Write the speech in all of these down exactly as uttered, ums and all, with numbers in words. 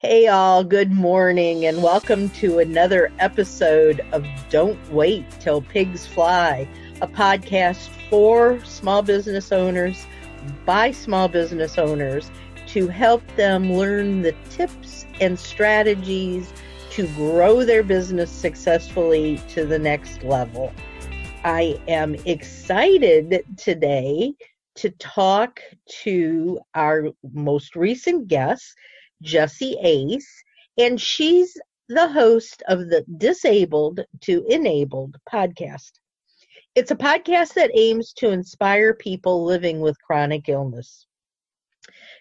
Hey all, good morning and welcome to another episode of Don't Wait Till Pigs Fly, a podcast for small business owners by small business owners to help them learn the tips and strategies to grow their business successfully to the next level. I am excited today to talk to our most recent guest, Jessie Ace, and she's the host of the Disabled to Enabled podcast. It's a podcast that aims to inspire people living with chronic illness.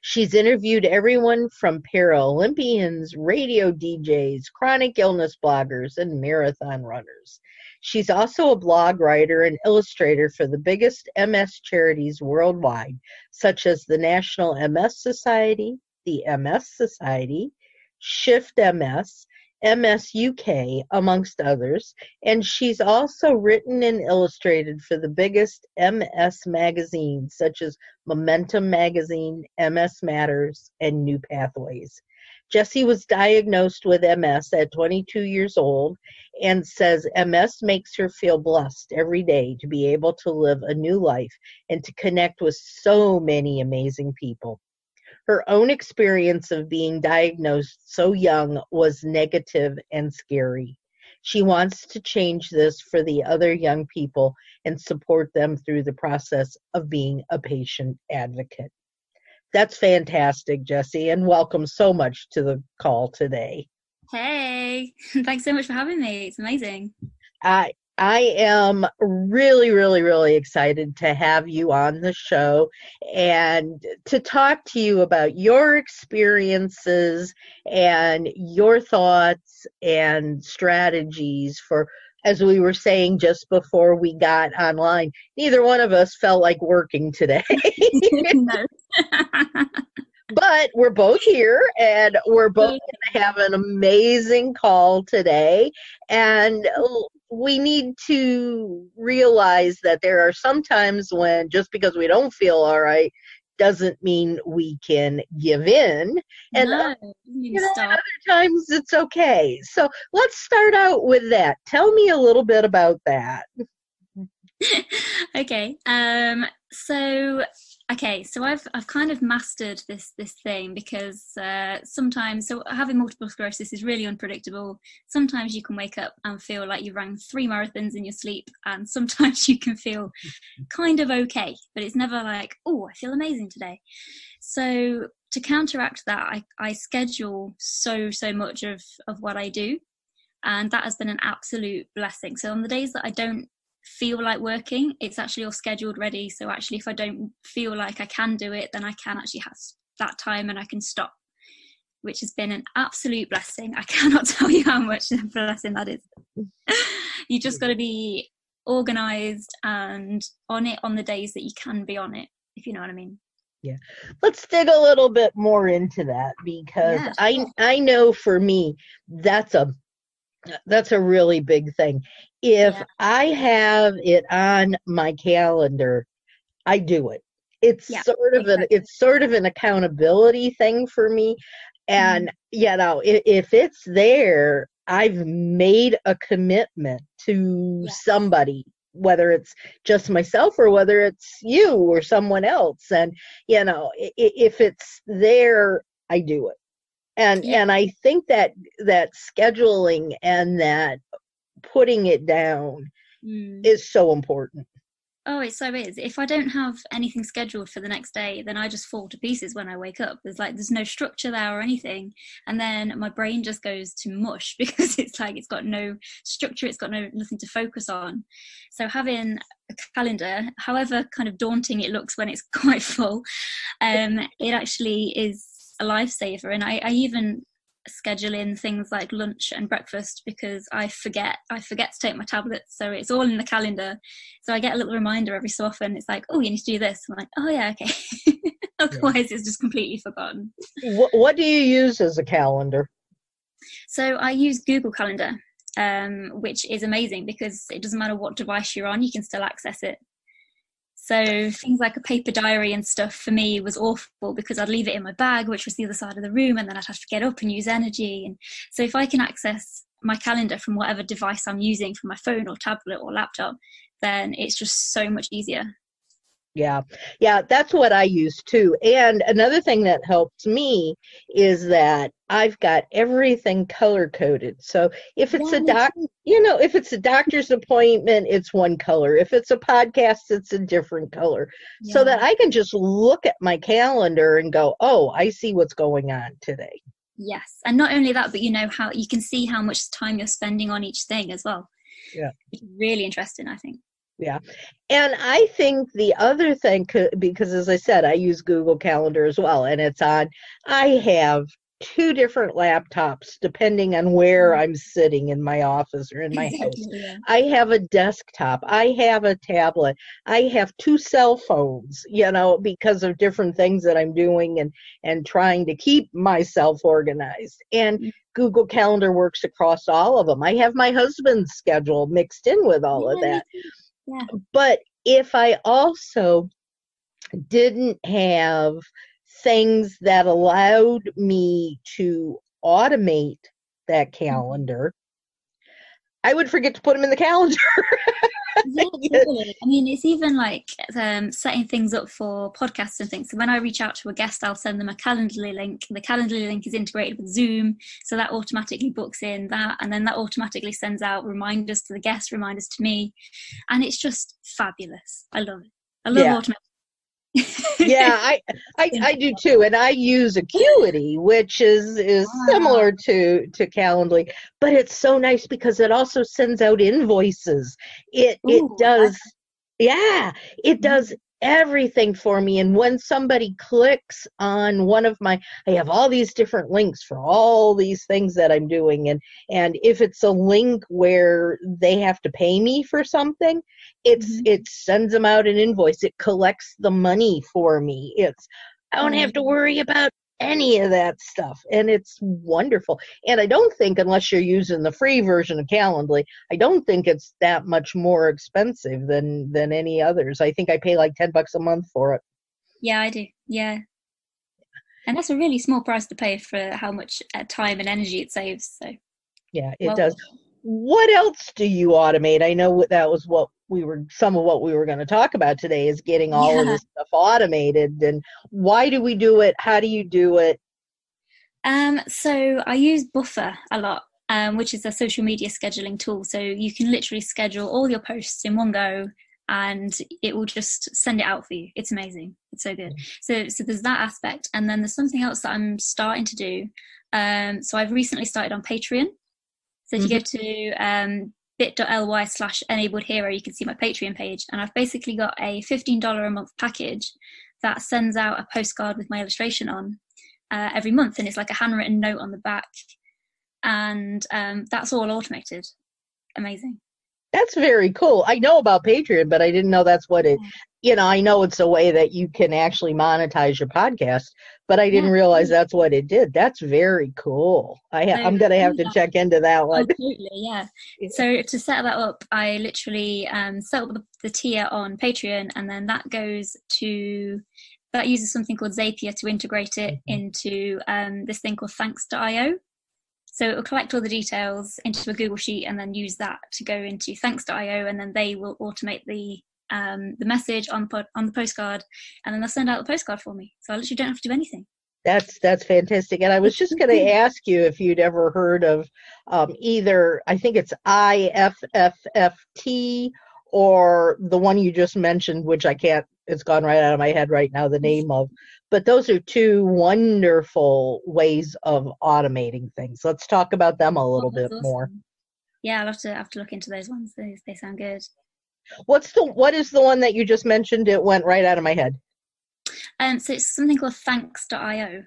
She's interviewed everyone from Paralympians, radio D Js, chronic illness bloggers, and marathon runners. She's also a blog writer and illustrator for the biggest M S charities worldwide, such as the National M S Society, the M S Society, Shift M S, M S U K, amongst others, and she's also written and illustrated for the biggest M S magazines, such as Momentum Magazine, M S Matters, and New Pathways. Jessie was diagnosed with M S at twenty-two years old and says M S makes her feel blessed every day to be able to live a new life and to connect with so many amazing people. Her own experience of being diagnosed so young was negative and scary. She wants to change this for the other young people and support them through the process of being a patient advocate. That's fantastic, Jessie, and welcome so much to the call today. Hey, thanks so much for having me. It's amazing. I I am really, really, really excited to have you on the show and to talk to you about your experiences and your thoughts and strategies for, as we were saying just before we got online, neither one of us felt like working today. But we're both here and we're both going to have an amazing call today. And we need to realize that there are some times when just because we don't feel all right doesn't mean we can give in. And no, other, you know, other times it's okay. So let's start out with that. Tell me a little bit about that. Okay. Um, so... Okay, so I've I've kind of mastered this this thing because uh, sometimes, so having multiple sclerosis is really unpredictable. Sometimes you can wake up and feel like you ran three marathons in your sleep, and sometimes you can feel kind of okay, but it's never like, oh, I feel amazing today. So to counteract that, I, I schedule so, so much of, of what I do, and that has been an absolute blessing. So on the days that I don't feel like working, it's actually all scheduled ready, so actually if I don't feel like I can do it, then I can actually have that time and I can stop, which has been an absolute blessing. I cannot tell you how much of a blessing that is. You just got to be organized and on it on the days that you can be on it, if you know what I mean. Yeah, let's dig a little bit more into that, because yeah, I I know for me that's a that's a really big thing. If yeah. I have it on my calendar, I do it. It's yeah, sort of exactly. an it's sort of an accountability thing for me. And mm-hmm. you know, if, if it's there, I've made a commitment to yeah. somebody, whether it's just myself or whether it's you or someone else. And you know, if it's there, I do it. And yeah. and I think that that scheduling and that putting it down mm. is so important. Oh, it so is. If I don't have anything scheduled for the next day, then I just fall to pieces when I wake up. There's like, there's no structure there or anything. And then my brain just goes to mush because it's like, it's got no structure. It's got no nothing to focus on. So having a calendar, however kind of daunting it looks when it's quite full, um, it actually is a lifesaver. And I, I even schedule in things like lunch and breakfast, because I forget I forget to take my tablets, so it's all in the calendar, so I get a little reminder every so often. It's like, oh, you need to do this. I'm like, oh yeah, okay. Otherwise it's just completely forgotten. What, what do you use as a calendar? So I use Google Calendar, um, which is amazing because it doesn't matter what device you're on, you can still access it. So things like a paper diary and stuff for me was awful because I'd leave it in my bag, which was the other side of the room, and then I'd have to get up and use energy. And so if I can access my calendar from whatever device I'm using, from my phone or tablet or laptop, then it's just so much easier. Yeah. Yeah. That's what I use too. And another thing that helps me is that I've got everything color coded. So if it's yeah, a doc, you know, if it's a doctor's appointment, it's one color. If it's a podcast, it's a different color, yeah. so that I can just look at my calendar and go, oh, I see what's going on today. Yes. And not only that, but you know how you can see how much time you're spending on each thing as well. Yeah. It's really interesting, I think. Yeah. And I think the other thing, could, because as I said, I use Google Calendar as well, and it's on, I have two different laptops depending on where I'm sitting in my office or in my house. Yeah. I have a desktop. I have a tablet. I have two cell phones, you know, because of different things that I'm doing and, and trying to keep myself organized. And mm-hmm. Google Calendar works across all of them. I have my husband's schedule mixed in with all yeah, of that. Yeah. But if I also didn't have things that allowed me to automate that calendar, I would forget to put them in the calendar. Yeah, totally. I mean, it's even like um, setting things up for podcasts and things. So when I reach out to a guest, I'll send them a Calendly link. The Calendly link is integrated with Zoom, so that automatically books in that, and then that automatically sends out reminders to the guest, reminders to me, and it's just fabulous. I love it. I love yeah. automation. yeah, I, I I do too, and I use Acuity, which is is wow. similar to to Calendly, but it's so nice because it also sends out invoices. It Ooh, it does, okay. yeah, it does everything for me. And when somebody clicks on one of my, I have all these different links for all these things that I'm doing, and and if it's a link where they have to pay me for something, it's mm-hmm. it sends them out an invoice. It collects the money for me. It's I don't have to worry about any of that stuff, and it's wonderful. And I don't think, unless you're using the free version of Calendly, I don't think it's that much more expensive than than any others. I think I pay like ten bucks a month for it. Yeah, I do. Yeah, and that's a really small price to pay for how much time and energy it saves. So yeah, it well, does. What else do you automate? I know that was what we were, some of what we were going to talk about today is getting all yeah. of this stuff automated. And why do we do it? How do you do it? Um, so I use Buffer a lot, um, which is a social media scheduling tool. So you can literally schedule all your posts in one go, and it will just send it out for you. It's amazing. It's so good. So, so there's that aspect. And then there's something else that I'm starting to do. Um, so I've recently started on Patreon. So if you go to um, bit dot l y slash enabled hero, you can see my Patreon page. And I've basically got a fifteen dollars a month package that sends out a postcard with my illustration on uh, every month. And it's like a handwritten note on the back. And um, that's all automated. Amazing. That's very cool. I know about Patreon, but I didn't know that's what it, you know, I know it's a way that you can actually monetize your podcast, but I didn't yeah. realize that's what it did. That's very cool. I ha- so, I'm going to have to yeah. check into that one. Absolutely, yeah. So to set that up, I literally um, set up the, the tier on Patreon, and then that goes to, that uses something called Zapier to integrate it mm-hmm. into um, this thing called thanks dot i o. So it will collect all the details into a Google sheet and then use that to go into thanks dot i o, and then they will automate the um, the message on pod, on the postcard, and then they'll send out the postcard for me. So I literally don't have to do anything. That's that's fantastic. And I was just going to ask you if you'd ever heard of um, either, I think it's I F F F T or the one you just mentioned, which I can't, it's gone right out of my head right now, the name of. But those are two wonderful ways of automating things. Let's talk about them a little oh, bit awesome. more. Yeah, I'll have to, I'll have to look into those ones. They, they sound good. What's the, what is the one that you just mentioned? It went right out of my head. Um, so it's something called thanks dot i o.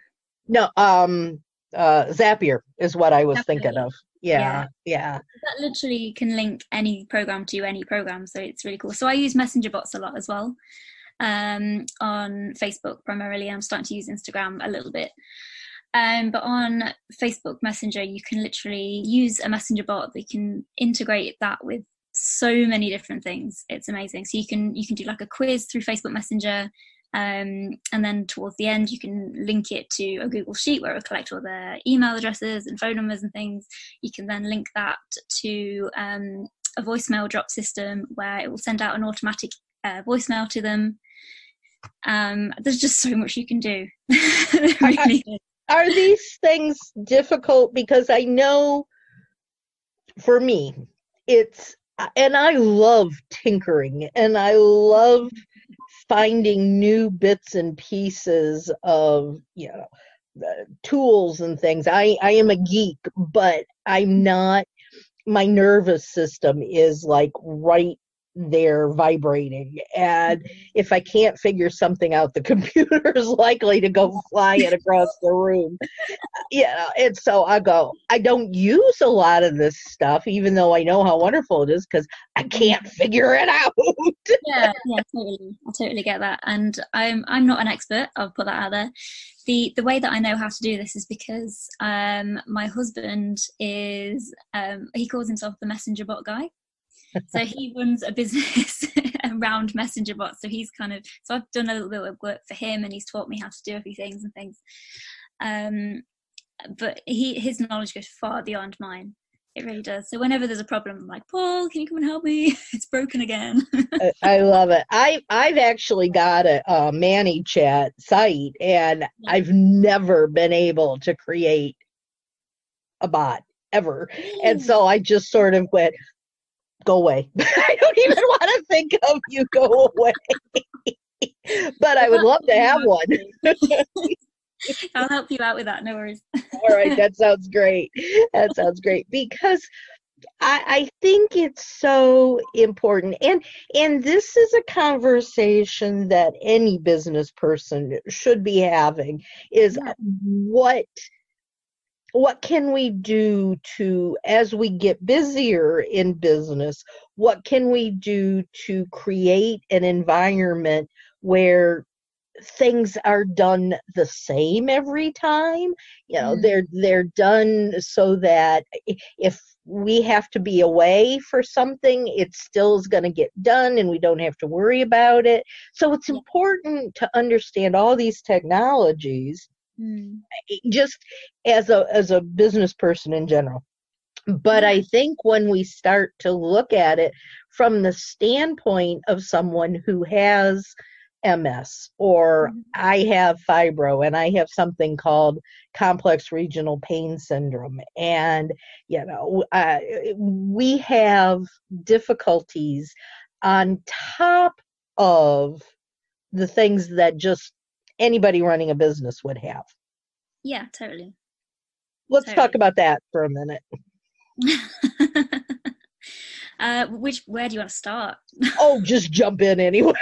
No, um, uh, Zapier is what I was Zapier. thinking of. Yeah, yeah, yeah. That literally can link any program to any program. So it's really cool. So I use messenger bots a lot as well. Um, on Facebook primarily. I'm starting to use Instagram a little bit, um, but on Facebook Messenger you can literally use a messenger bot that can integrate that with so many different things. It's amazing. So you can you can do like a quiz through Facebook Messenger, um, and then towards the end you can link it to a Google Sheet where it'll collect all the email addresses and phone numbers and things. You can then link that to um, a voicemail drop system where it will send out an automatic uh, voicemail to them. Um, there's just so much you can do. Really. Are these things difficult? Because I know for me, it's, and I love tinkering and I love finding new bits and pieces of, you know, the tools and things. I, I am a geek, but I'm not, my nervous system is like right there vibrating, and if I can't figure something out, the computer is likely to go flying across the room. Yeah, and so I go, I don't use a lot of this stuff, even though I know how wonderful it is, because I can't figure it out. yeah, yeah, totally. I totally get that, and I'm I'm not an expert. I'll put that out there. The the way that I know how to do this is because um, my husband is um, he calls himself the messenger bot guy. So he runs a business around messenger bots. So he's kind of, so I've done a little bit of work for him and he's taught me how to do a few things and things. Um, but he, his knowledge goes far beyond mine. It really does. So whenever there's a problem, I'm like, Paul, can you come and help me? It's broken again. I, I love it. I, I've actually got a, a ManyChat site and yeah. I've never been able to create a bot ever. And so I just sort of went, go away. I don't even want to think of you, go away. But I would love to have one. I'll help you out with that, no worries. All right, that sounds great. That sounds great. Because I, I think it's so important. And and this is a conversation that any business person should be having, is yeah. what What can we do to, as we get busier in business, what can we do to create an environment where things are done the same every time? You know, mm. they're they're done so that if we have to be away for something, it still is going to get done and we don't have to worry about it. So it's important to understand all these technologies. Just as a as a business person in general. But I think when we start to look at it from the standpoint of someone who has M S, or I have fibro and I have something called complex regional pain syndrome, and you know uh, we have difficulties on top of the things that just anybody running a business would have. Yeah, totally. Let's totally. talk about that for a minute. uh, which, where do you want to start? Oh, just jump in anywhere.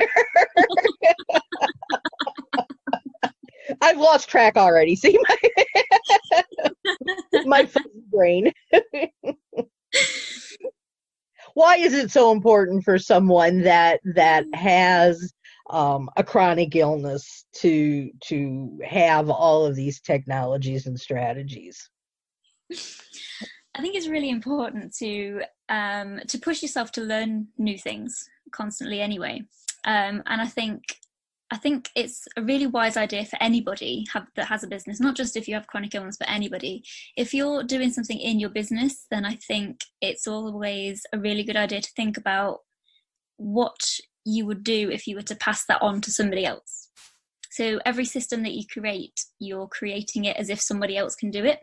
I've lost track already. See, my, my fuzzy brain. Why is it so important for someone that, that has Um, a chronic illness to to have all of these technologies and strategies? I think it's really important to um, to push yourself to learn new things constantly anyway. Um, and I think I think it's a really wise idea for anybody have, that has a business, not just if you have chronic illness, but anybody. If you're doing something in your business, then I think it's always a really good idea to think about what you would do if you were to pass that on to somebody else. So every system that you create, you're creating it as if somebody else can do it.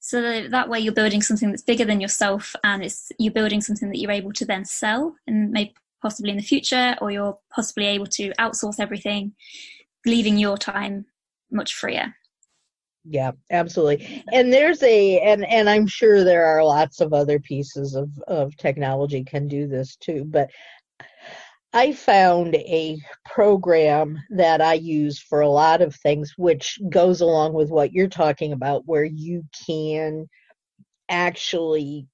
So that, that way you're building something that's bigger than yourself, and it's you're building something that you're able to then sell and maybe possibly in the future, or you're possibly able to outsource everything, leaving your time much freer. Yeah, absolutely. And there's a, and, and I'm sure there are lots of other pieces of, of technology can do this too, but I found a program that I use for a lot of things, which goes along with what you're talking about, where you can actually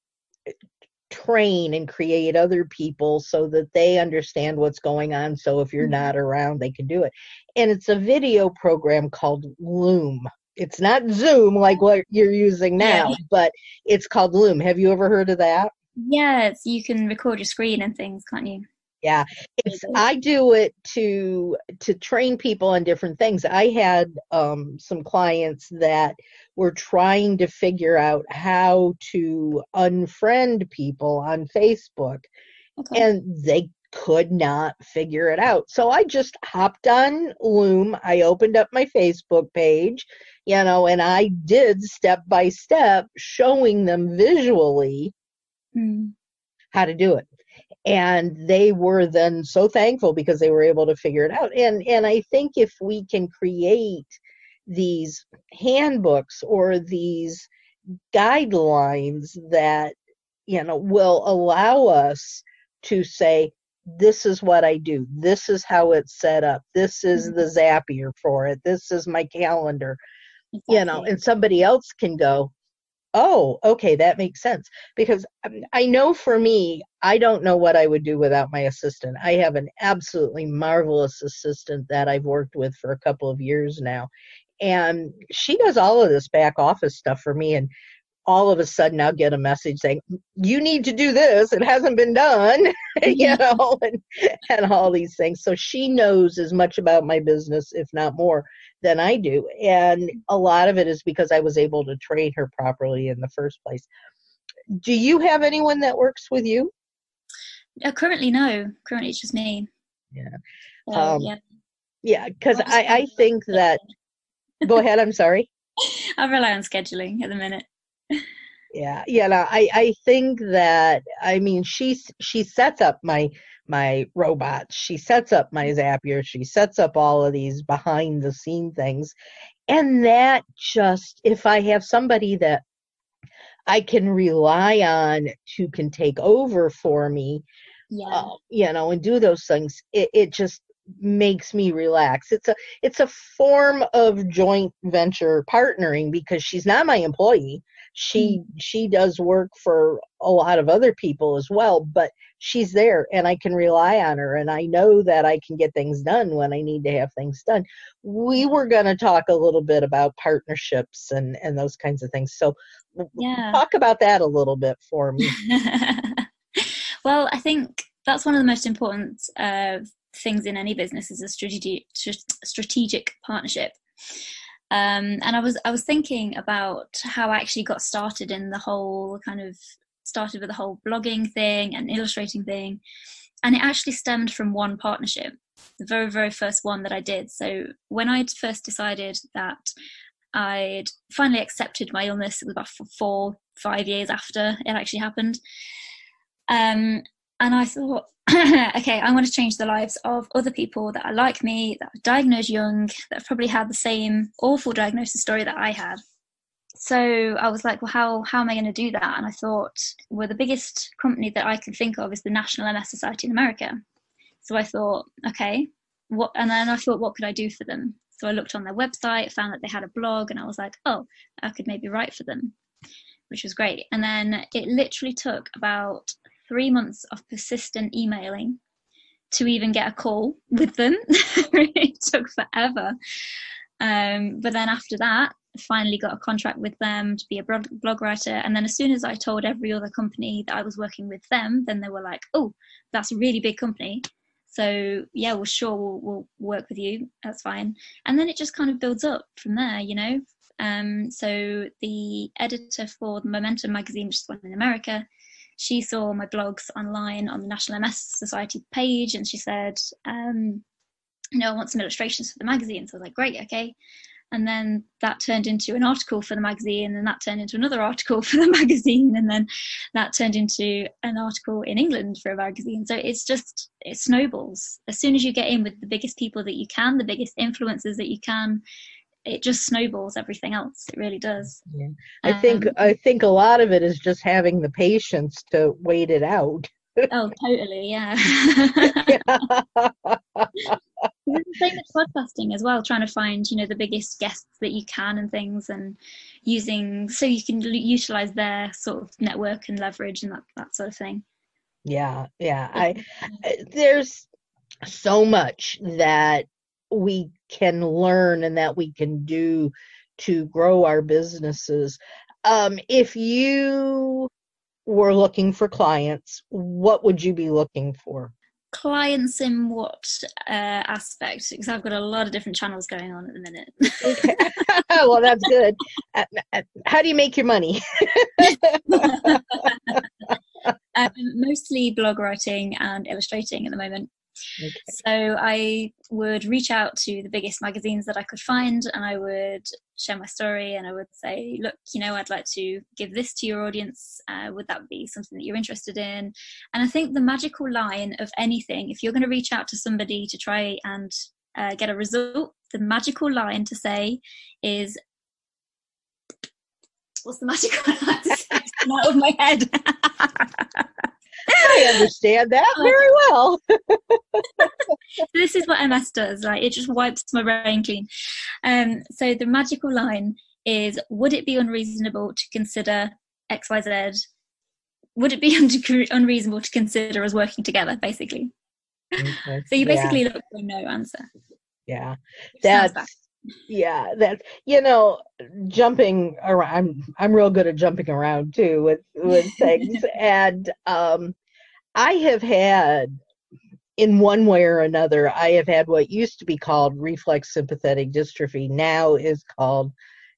train and create other people so that they understand what's going on. So if you're not around, they can do it. And it's a video program called Loom. It's not Zoom like what you're using now, but it's called Loom. Have you ever heard of that? Yeah, it's, you can record your screen and things, can't you? Yeah, it's, I do it to to train people on different things. I had um, some clients that were trying to figure out how to unfriend people on Facebook, okay. and they could not figure it out. So I just hopped on Loom. I opened up my Facebook page, you know, and I did step by step showing them visually mm. how to do it. And they were then so thankful because they were able to figure it out. And and I think if we can create these handbooks or these guidelines that, you know, will allow us to say, this is what I do. This is how it's set up. This is mm-hmm. the Zapier for it. This is my calendar, exactly. you know, and somebody else can go, oh, okay, that makes sense. Because I know for me, I don't know what I would do without my assistant. I have an absolutely marvelous assistant that I've worked with for a couple of years now. And she does all of this back office stuff for me. And all of a sudden I'll get a message saying, you need to do this. It hasn't been done, you know, and, and all these things. So she knows as much about my business, if not more, than I do. And a lot of it is because I was able to train her properly in the first place. Do you have anyone that works with you? Uh, currently, no. Currently, it's just me. Yeah. So, um, yeah. Yeah, because I, I think that, go ahead, I'm sorry. I rely on scheduling at the minute. Yeah, yeah. No, I, I think that, I mean, she she sets up my my robots. She sets up my Zapier. She sets up all of these behind the scene things. And that just, if I have somebody that I can rely on to can take over for me, yeah. uh, you know, and do those things, it, it just makes me relax. It's a it's a form of joint venture partnering because she's not my employee. She mm. she does work for a lot of other people as well, but she's there and I can rely on her and I know that I can get things done when I need to have things done. We were going to talk a little bit about partnerships and, and those kinds of things. So yeah. talk about that a little bit for me. Well, I think that's one of the most important uh, things in any business is a strategic, strategic partnership. Um, and I was I was thinking about how I actually got started in the whole kind of started with the whole blogging thing and illustrating thing, and it actually stemmed from one partnership, the very very first one that I did. So when I first decided that I'd finally accepted my illness, it was about four five years after it actually happened, um, and I thought, okay, I want to change the lives of other people that are like me, that are diagnosed young, that have probably had the same awful diagnosis story that I had. So I was like, well, how how am I going to do that? And I thought, well, the biggest company that I can think of is the National M S Society in America. So I thought, okay, what? And then I thought, what could I do for them? So I looked on their website, found that they had a blog, and I was like, oh, I could maybe write for them, which was great. And then it literally took about three months of persistent emailing to even get a call with them. It took forever. Um, but then after that, I finally got a contract with them to be a blog, blog writer. And then as soon as I told every other company that I was working with them, then they were like, oh, that's a really big company. So yeah, well, sure, we'll, we'll work with you. That's fine. And then it just kind of builds up from there, you know? Um, so the editor for the Momentum Magazine, which is one in America, she saw my blogs online on the National M S Society page, and she said, um, you know, I want some illustrations for the magazine. So I was like, great, okay. And then that turned into an article for the magazine, and that turned into another article for the magazine, and then that turned into an article in England for a magazine. So it's just, it snowballs. As soon as you get in with the biggest people that you can, the biggest influencers that you can, it just snowballs everything else. It really does. Yeah. I um, think I think a lot of it is just having the patience to wait it out. Oh, totally, yeah. yeah. It's the same with podcasting as well, trying to find, you know, the biggest guests that you can and things, and using, so you can utilize their sort of network and leverage and that, that sort of thing. Yeah, yeah. I there's so much that we can learn and that we can do to grow our businesses. Um, if you were looking for clients, what would you be looking for? Clients in what uh, aspect? Because I've got a lot of different channels going on at the minute. Okay. Well, that's good. Uh, how do you make your money? um, mostly blog writing and illustrating at the moment. Okay. So I would reach out to the biggest magazines that I could find, and I would share my story, and I would say, look, you know, I'd like to give this to your audience. Uh, would that be something that you're interested in? And I think the magical line of anything, if you're going to reach out to somebody to try and uh, get a result, the magical line to say is, what's the magical line to say? It's out of my head. I understand that very well. This is what M S does. Like, it just wipes my brain clean. Um, so the magical line is, would it be unreasonable to consider X Y Z? Would it be un- unreasonable to consider us working together, basically? Okay. So you basically yeah. look for a no answer. Yeah. That's... yeah that's you know jumping around. I'm I'm real good at jumping around too with with things, and um I have had, in one way or another, I have had what used to be called reflex sympathetic dystrophy, now is called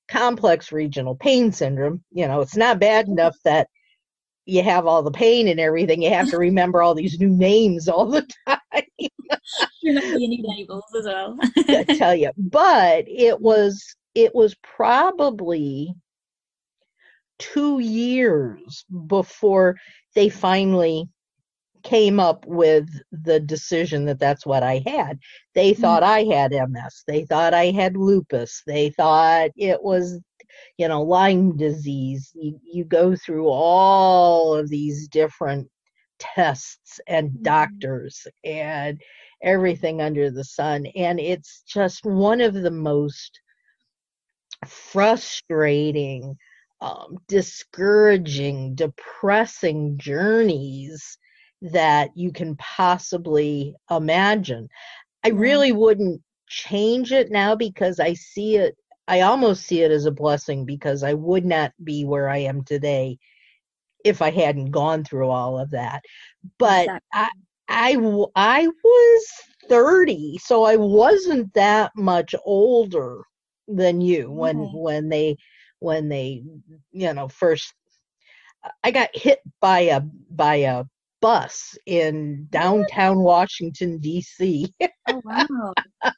complex regional pain syndrome. You know, it's not bad enough that you have all the pain and everything, you have to remember all these new names all the time. Remember your new labels as well. I tell you, but it was it was probably two years before they finally came up with the decision that that's what I had. They thought mm-hmm. I had M S. They thought I had lupus. They thought it was, you know, Lyme disease. You, you go through all of these different tests and doctors and everything under the sun. And it's just one of the most frustrating, um, discouraging, depressing journeys that you can possibly imagine. I really wouldn't change it now, because I see it I almost see it as a blessing, because I would not be where I am today if I hadn't gone through all of that. But exactly. I, I, I was thirty, so I wasn't that much older than you when, mm-hmm. when they, when they, you know, first, I got hit by a, by a bus in downtown Washington, D C Oh, wow.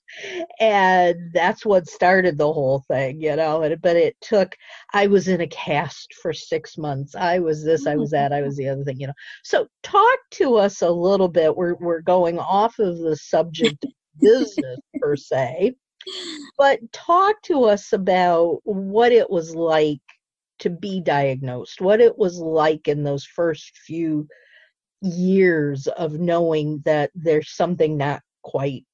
And that's what started the whole thing, you know. But it took, I was in a cast for six months. I was this, I was that, I was the other thing, you know. So talk to us a little bit. We're we're going off of the subject of business per se, but talk to us about what it was like to be diagnosed, what it was like in those first few years of knowing that there's something not quite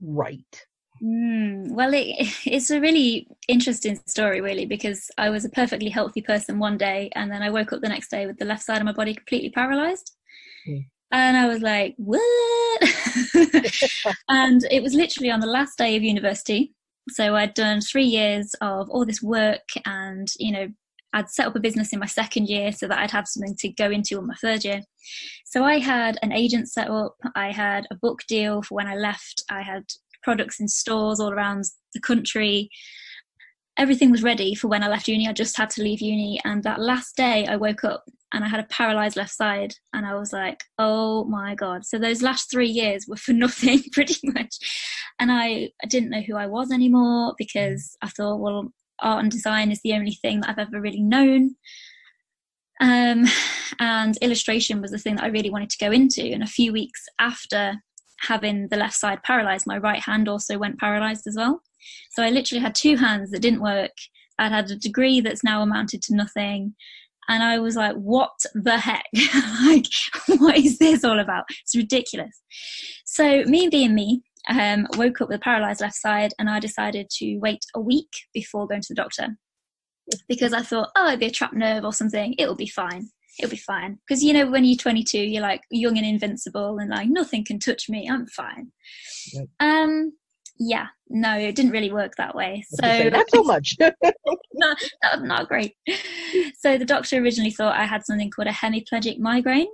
right. Mm, well, it, it's a really interesting story, really, because I was a perfectly healthy person one day, and then I woke up the next day with the left side of my body completely paralyzed. Mm. And I was like, what? And it was literally on the last day of university. So I'd done three years of all this work, and, you know, I'd set up a business in my second year so that I'd have something to go into on my third year. So I had an agent set up. I had a book deal for when I left. I had products in stores all around the country. Everything was ready for when I left uni. I just had to leave uni. And that last day I woke up and I had a paralyzed left side. And I was like, oh my God. So those last three years were for nothing, pretty much. And I, I didn't know who I was anymore, because I thought, well, art and design is the only thing that I've ever really known, um, and illustration was the thing that I really wanted to go into. And a few weeks after having the left side paralyzed, my right hand also went paralyzed as well. So I literally had two hands that didn't work. I'd had a degree that's now amounted to nothing, and I was like, what the heck? Like, what is this all about? It's ridiculous. So me being me, Um, woke up with a paralysed left side, and I decided to wait a week before going to the doctor, because I thought, oh, it'd be a trapped nerve or something. It'll be fine. It'll be fine. Because, you know, when you're twenty-two, you're like young and invincible and like nothing can touch me. I'm fine. Yep. Um, yeah, no, it didn't really work that way. So, not so much. not, not, not great. So the doctor originally thought I had something called a hemiplegic migraine,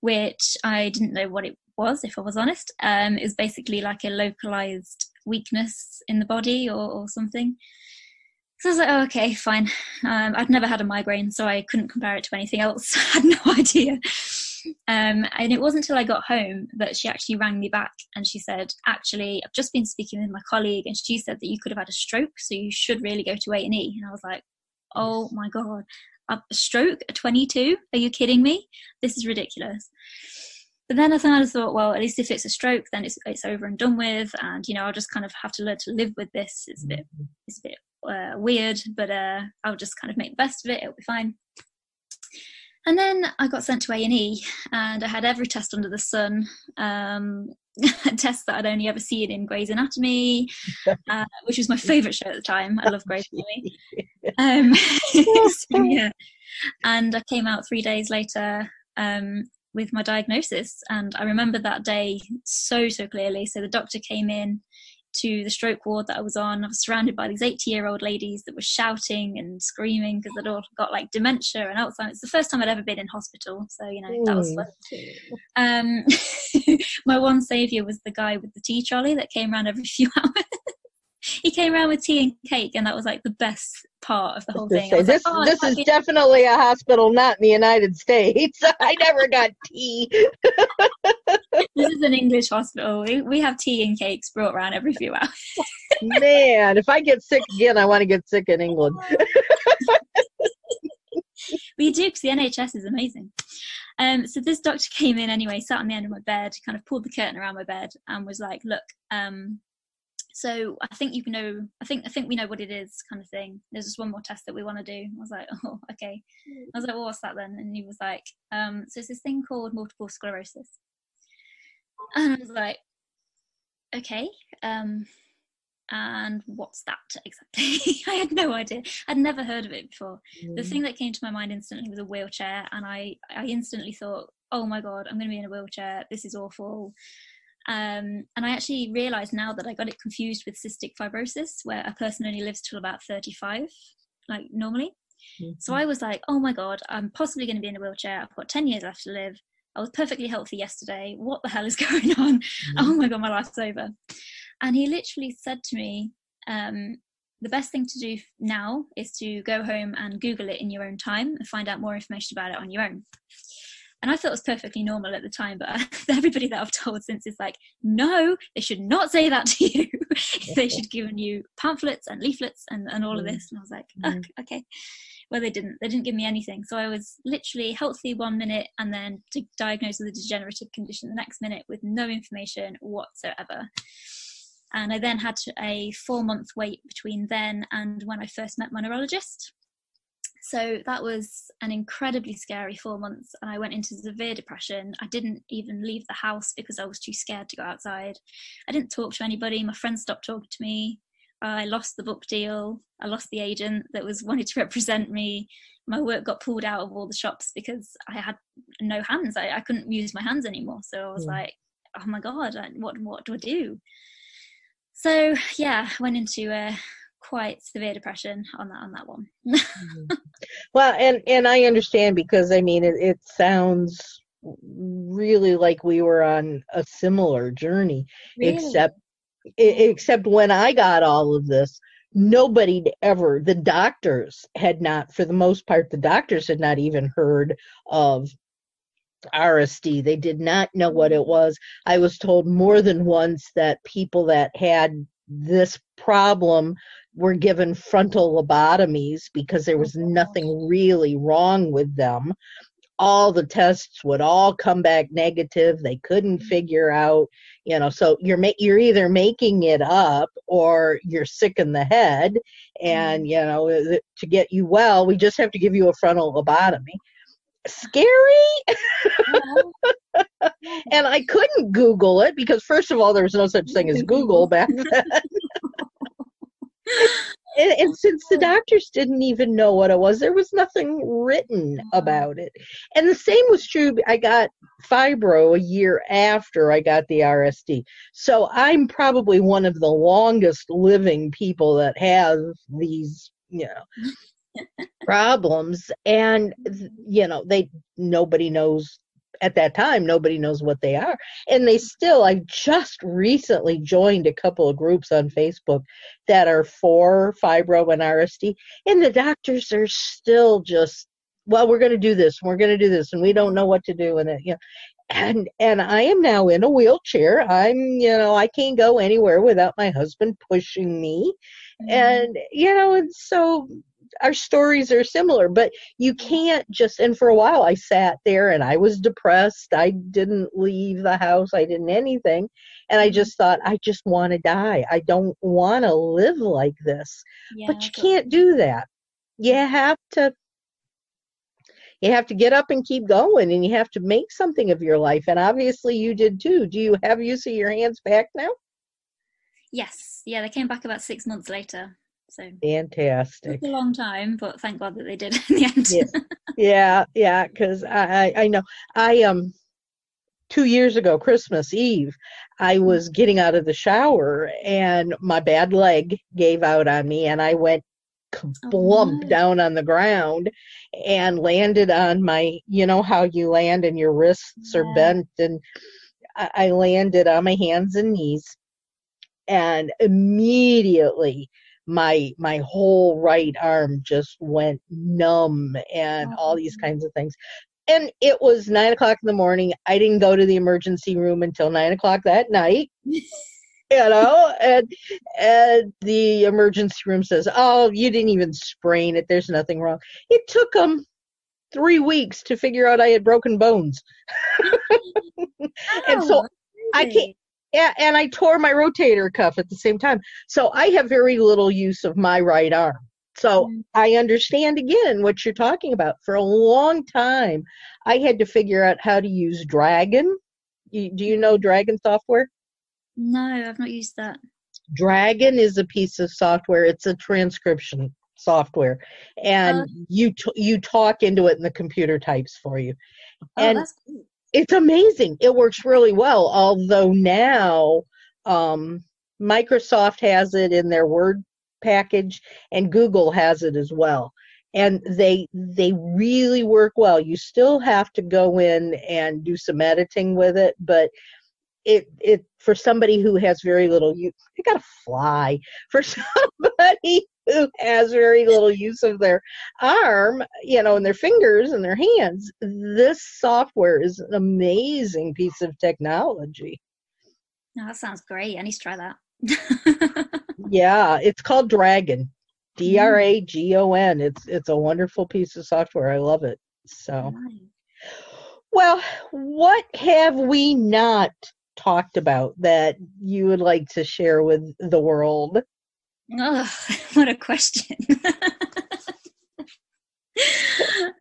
which I didn't know what it was, if I was honest. Um, it was basically like a localized weakness in the body or, or something. So I was like, oh, okay, fine. Um, I'd never had a migraine, so I couldn't compare it to anything else. I had no idea. Um, and it wasn't until I got home that she actually rang me back and she said, actually, I've just been speaking with my colleague and she said that you could have had a stroke, so you should really go to A and E. And I was like, oh my God, a stroke at twenty-two? Are you kidding me? This is ridiculous. But then I kind of thought, well, at least if it's a stroke, then it's it's over and done with. And, you know, I'll just kind of have to learn to live with this. It's a bit, it's a bit uh, weird, but uh, I'll just kind of make the best of it. It'll be fine. And then I got sent to A and E and I had every test under the sun, um, a test that I'd only ever seen in Grey's Anatomy, uh, which was my favourite show at the time. I love Grey's Anatomy. Um, so, yeah. And I came out three days later um, with my diagnosis. And I remember that day so, so clearly. So the doctor came in to the stroke ward that I was on. I was surrounded by these eighty year old ladies that were shouting and screaming because they'd all got like dementia and Alzheimer's. It's the first time I'd ever been in hospital, so you know, mm. that was fun. Um, my one saviour was the guy with the tea trolley that came around every few hours. He came around with tea and cake, and that was like the best part of the whole thing. This, like, oh, this is definitely a hospital, not in the United States. I never got tea. This is an English hospital. We, we have tea and cakes brought around every few hours. Man, if I get sick again, I want to get sick in England. We do, because the N H S is amazing. Um, so this doctor came in anyway, sat on the end of my bed, kind of pulled the curtain around my bed, and was like, "Look, um, so I think you know, I think I think we know what it is," kind of thing. "There's just one more test that we want to do." I was like, "Oh, okay." I was like, "Well, what's that then?" And he was like, um, "So it's this thing called multiple sclerosis." And I was like, "Okay, um, and what's that exactly?" I had no idea. I'd never heard of it before. Mm. The thing that came to my mind instantly was a wheelchair, and I, I instantly thought, "Oh my God, I'm going to be in a wheelchair. This is awful." Um, and I actually realised now that I got it confused with cystic fibrosis, where a person only lives till about thirty-five, like normally. Mm-hmm. So I was like, oh my God, I'm possibly going to be in a wheelchair. I've got ten years left to live. I was perfectly healthy yesterday. What the hell is going on? Mm-hmm. Oh my God, my life's over. And he literally said to me, um, the best thing to do now is to go home and Google it in your own time and find out more information about it on your own. And I thought it was perfectly normal at the time, but everybody that I've told since is like, no, they should not say that to you. They should have given you pamphlets and leaflets and, and all of this. And I was like, oh, okay. Well, they didn't. They didn't give me anything. So I was literally healthy one minute and then diagnosed with a degenerative condition the next minute with no information whatsoever. And I then had a four-month wait between then and when I first met my neurologist. So that was an incredibly scary four months and I went into severe depression. I didn't even leave the house because I was too scared to go outside. I didn't talk to anybody. My friends stopped talking to me. I lost the book deal. I lost the agent that was wanted to represent me. My work got pulled out of all the shops because I had no hands. I, I couldn't use my hands anymore. So I was mm. like, oh my God, what, what do I do? So yeah, I went into a quite severe depression on that on that one. Mm-hmm. Well, and and I understand, because I mean it, it sounds really like we were on a similar journey, really? except except when I got all of this, nobody ever, the doctors had not, for the most part, the doctors had not even heard of R S D. They did not know what it was. I was told more than once that people that had this problem were given frontal lobotomies because there was nothing really wrong with them. All the tests would all come back negative. They couldn't figure out, you know, so you're ma- you're either making it up or you're sick in the head, and, you know, to get you well, we just have to give you a frontal lobotomy. Scary. And I couldn't Google it because, first of all, there was no such thing as Google back then. and, and since the doctors didn't even know what it was, there was nothing written about it. And the same was true. I got fibro a year after I got the R S D. So I'm probably one of the longest living people that have these, you know. problems. And, you know, they, nobody knows at that time, nobody knows what they are. And they still, I just recently joined a couple of groups on Facebook that are for fibro and R S D. And the doctors are still just, well, we're going to do this, and we're going to do this, and we don't know what to do. And, you know, and and I am now in a wheelchair. I'm, you know, I can't go anywhere without my husband pushing me. Mm-hmm. And, you know, and so our stories are similar, but you can't just, and for a while I sat there and I was depressed. I didn't leave the house. I didn't anything. And I just thought, I just want to die. I don't want to live like this. Yeah, but you can't do that. You have to You have to get up and keep going, and you have to make something of your life. And obviously you did too. Do you have use of your hands back now? Yes. Yeah, they came back about six months later. So fantastic. It took a long time, but thank God that they did in the end. Yeah, yeah, yeah, because I, I, I know. I um, two years ago, Christmas Eve, I was getting out of the shower, and my bad leg gave out on me, and I went blump oh, down on the ground and landed on my, you know how you land and your wrists yeah. are bent, and I, I landed on my hands and knees, and immediately my my whole right arm just went numb and oh. all these kinds of things. And it was nine o'clock in the morning. I didn't go to the emergency room until nine o'clock that night. You know, and, and the emergency room says, oh, you didn't even sprain it. There's nothing wrong. It took them three weeks to figure out I had broken bones. oh, and so really? I can't. Yeah, and I tore my rotator cuff at the same time. So I have very little use of my right arm. So mm-hmm. I understand, again, what you're talking about. For a long time, I had to figure out how to use Dragon. You, do you know Dragon software? No, I've not used that. Dragon is a piece of software. It's a transcription software, and uh, you t- you talk into it, and the computer types for you. Oh, and that's cool. It's amazing. It works really well. Although now um, Microsoft has it in their Word package, and Google has it as well. And they they really work well. You still have to go in and do some editing with it, but It it for somebody who has very little use, you gotta fly. For somebody who has very little use of their arm, you know, and their fingers and their hands, this software is an amazing piece of technology. No, that sounds great. I need to try that. Yeah, it's called Dragon, D R A G O N. It's it's a wonderful piece of software. I love it. So, well, what have we not talked about that you would like to share with the world? Oh, what a question.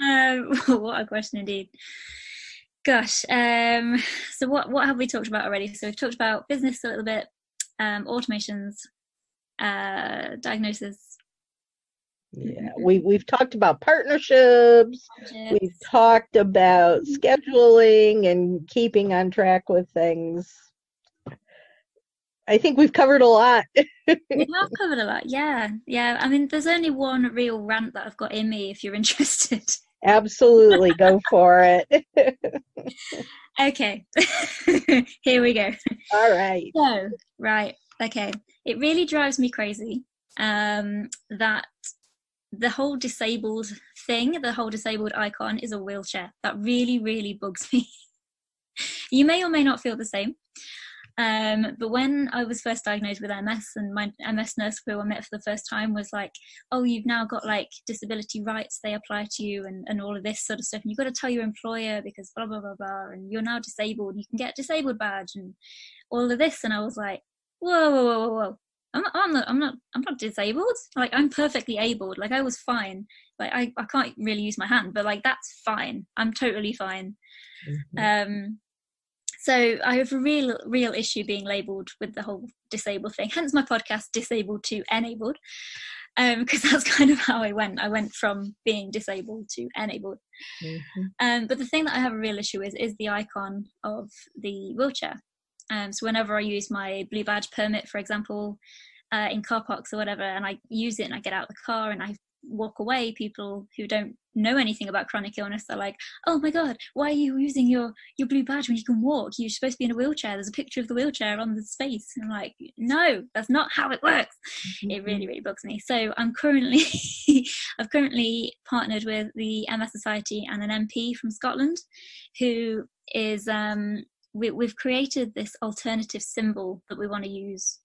um, what a question indeed. Gosh. Um, so what, what have we talked about already? So we've talked about business a little bit, um, automations, uh, diagnosis. Yeah, we, we've talked about partnerships. Yes. We've talked about scheduling and keeping on track with things. I think we've covered a lot. We have covered a lot, yeah. Yeah, I mean, there's only one real rant that I've got in me if you're interested. Absolutely, go for it. Okay, here we go. All right. So, right, okay. It really drives me crazy um, that the whole disabled thing, the whole disabled icon is a wheelchair. That really, really bugs me. You may or may not feel the same. Um, but when I was first diagnosed with M S, and my M S nurse who I met for the first time was like, oh, you've now got like disability rights, they apply to you, and, and all of this sort of stuff. And you've got to tell your employer because blah, blah, blah, blah. And you're now disabled. You can get a disabled badge and all of this. And I was like, whoa, whoa, whoa, whoa, whoa. I'm not, I'm not, I'm not, I'm not disabled. Like, I'm perfectly abled. Like, I was fine. Like, I, I can't really use my hand, but like, that's fine. I'm totally fine. Mm-hmm. Um, so I have a real, real issue being labeled with the whole disabled thing. Hence my podcast, Disabled to Enabled. Um, cause that's kind of how I went. I went from being disabled to enabled. Mm-hmm. Um, but the thing that I have a real issue with is the icon of the wheelchair. Um, so whenever I use my blue badge permit, for example, uh, in car parks or whatever, and I use it and I get out of the car and I walk away, people who don't know anything about chronic illness are like, oh my god, why are you using your your blue badge when you can walk? You're supposed to be in a wheelchair. There's a picture of the wheelchair on the space. And I'm like, no, that's not how it works. Mm-hmm. It really, really bugs me. So I'm currently I've currently partnered with the M S Society and an M P from Scotland who is um we, we've created this alternative symbol that we want to use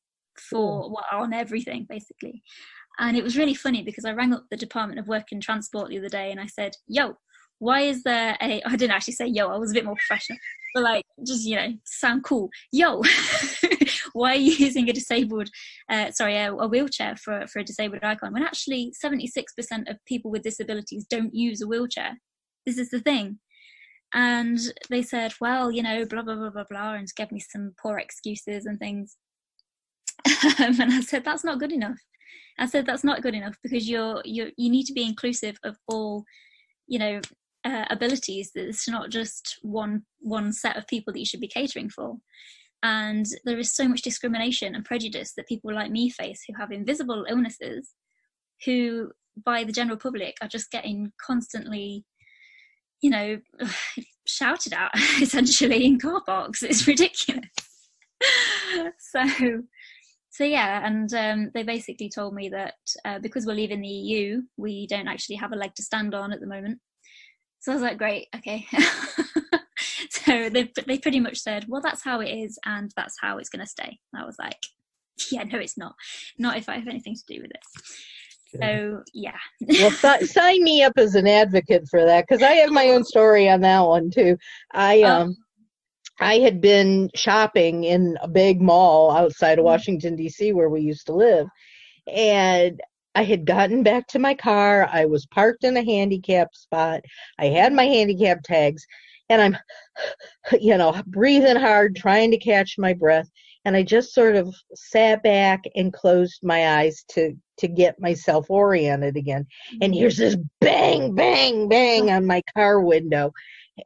for oh. well, on everything basically. And it was really funny because I rang up the Department of Work and Transport the other day and I said, yo, why is there a, I didn't actually say yo, I was a bit more professional, but like, just, you know, sound cool. Yo, why are you using a disabled, uh, sorry, a, a wheelchair for, for a disabled icon? When actually seventy-six percent of people with disabilities don't use a wheelchair. This is the thing. And they said, well, you know, blah, blah, blah, blah, blah, and gave me some poor excuses and things. And I said, that's not good enough. I said that's not good enough because you're you you need to be inclusive of all, you know, uh, abilities. It's not just one one set of people that you should be catering for. And there is so much discrimination and prejudice that people like me face who have invisible illnesses, who by the general public are just getting constantly, you know, shouted at essentially in car parks. It's ridiculous. so. So yeah, and um, they basically told me that uh, because we're leaving the E U, we don't actually have a leg to stand on at the moment. So I was like, great, okay. So they they pretty much said, well, that's how it is, and that's how it's going to stay. And I was like, yeah, no, it's not. Not if I have anything to do with it. Okay. So yeah. Well, th- sign me up as an advocate for that because I have my own story on that one too. I um. um I had been shopping in a big mall outside of Washington, D C, where we used to live. And I had gotten back to my car. I was parked in a handicapped spot. I had my handicap tags. And I'm, you know, breathing hard, trying to catch my breath. And I just sort of sat back and closed my eyes to, to get myself oriented again. And here's this bang, bang, bang on my car window.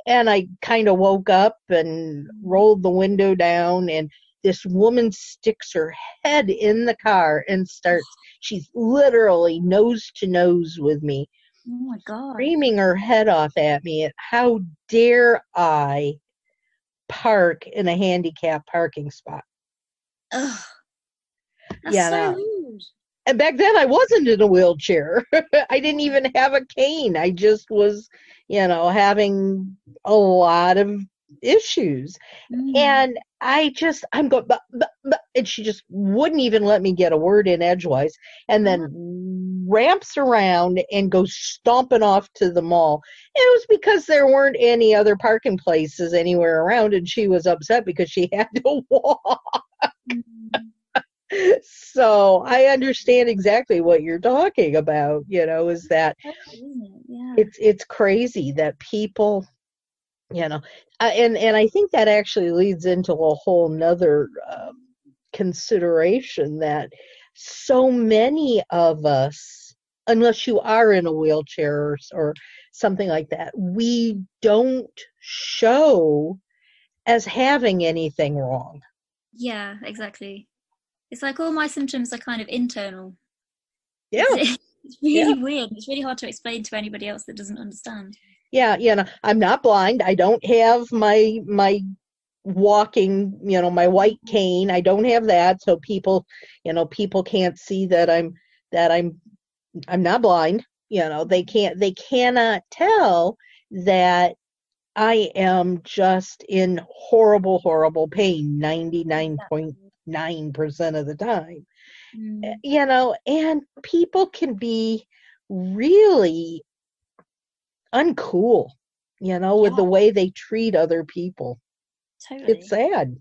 And I kind of woke up and rolled the window down, and this woman sticks her head in the car and starts, she's literally nose to nose with me. Oh my God. Screaming her head off at me at how dare I park in a handicapped parking spot. Ugh. That's yeah, so no. rude. And back then I wasn't in a wheelchair. I didn't even have a cane. I just was, you know, having a lot of issues. Mm. And I just, I'm going, but, but, but, and she just wouldn't even let me get a word in edgewise. And then mm. ramps around and goes stomping off to the mall. And it was because there weren't any other parking places anywhere around. And she was upset because she had to walk. Mm. So I understand exactly what you're talking about, you know, is that yeah. it's it's crazy that people, you know, uh, and, and I think that actually leads into a whole nother uh, consideration that so many of us, unless you are in a wheelchair or, or something like that, we don't show as having anything wrong. Yeah, exactly. It's like all my symptoms are kind of internal. Yeah. It's, it's really yeah. weird. It's really hard to explain to anybody else that doesn't understand. Yeah, you know, I'm not blind. I don't have my my walking, you know, my white cane. I don't have that. So people, you know, people can't see that I'm that I'm I'm not blind. You know, they can't they cannot tell that I am just in horrible, horrible pain ninety-nine point nine percent of the time, mm. you know, and people can be really uncool, you know, yeah. with the way they treat other people. Totally. It's sad.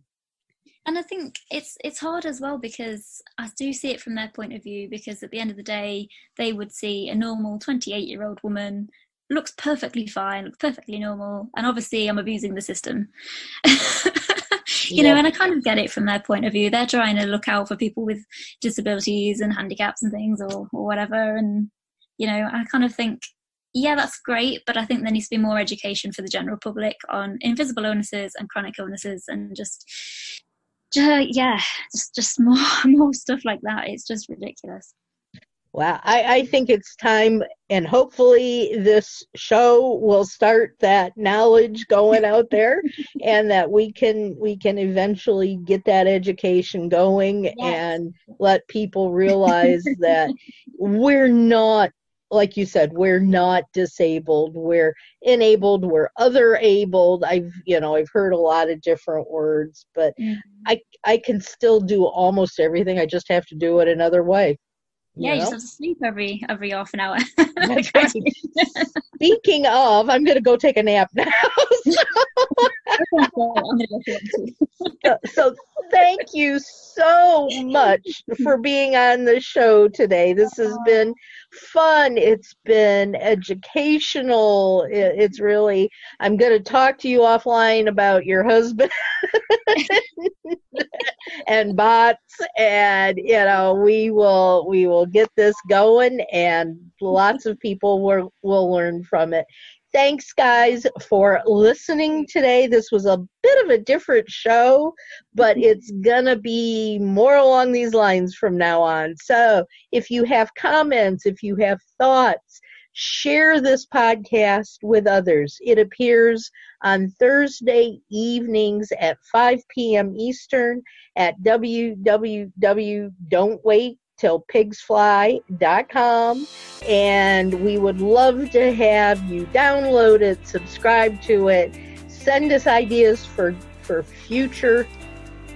And I think it's it's hard as well because I do see it from their point of view, because at the end of the day, they would see a normal twenty-eight-year-old woman looks perfectly fine, looks perfectly normal, and obviously I'm abusing the system. You know, and I kind of get it from their point of view. They're trying to look out for people with disabilities and handicaps and things or, or whatever. And, you know, I kind of think, yeah, that's great. But I think there needs to be more education for the general public on invisible illnesses and chronic illnesses and just, just yeah, just, just more, more stuff like that. It's just ridiculous. Well, I, I think it's time, and hopefully this show will start that knowledge going out there, and that we can we can eventually get that education going. Yes. And let people realize that we're not, like you said, we're not disabled, we're enabled, we're other-abled. I've, you know, I've heard a lot of different words, but mm-hmm. I I can still do almost everything. I just have to do it another way. You yeah, know? You just have to sleep every every half an hour. That's right. Speaking of, I'm going to go take a nap now. so, so thank you so much for being on the show today. This has been fun. It's been educational. It, it's really, I'm going to talk to you offline about your husband and bots, and, you know, we will, we will get this going, and lots of people will, will learn from it. Thanks, guys, for listening today. This was a bit of a different show, but it's going to be more along these lines from now on. So if you have comments, if you have thoughts, share this podcast with others. It appears on Thursday evenings at five p.m. Eastern at w w w dot don't wait till pigs fly dot com, and we would love to have you download it, subscribe to it, send us ideas for for future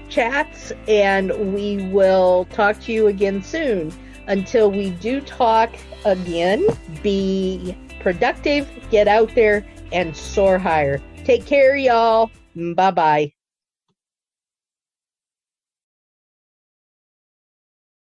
chats, and we will talk to you again soon. Until we do talk again, be productive, get out there, and soar higher. Take care, y'all. Bye-bye.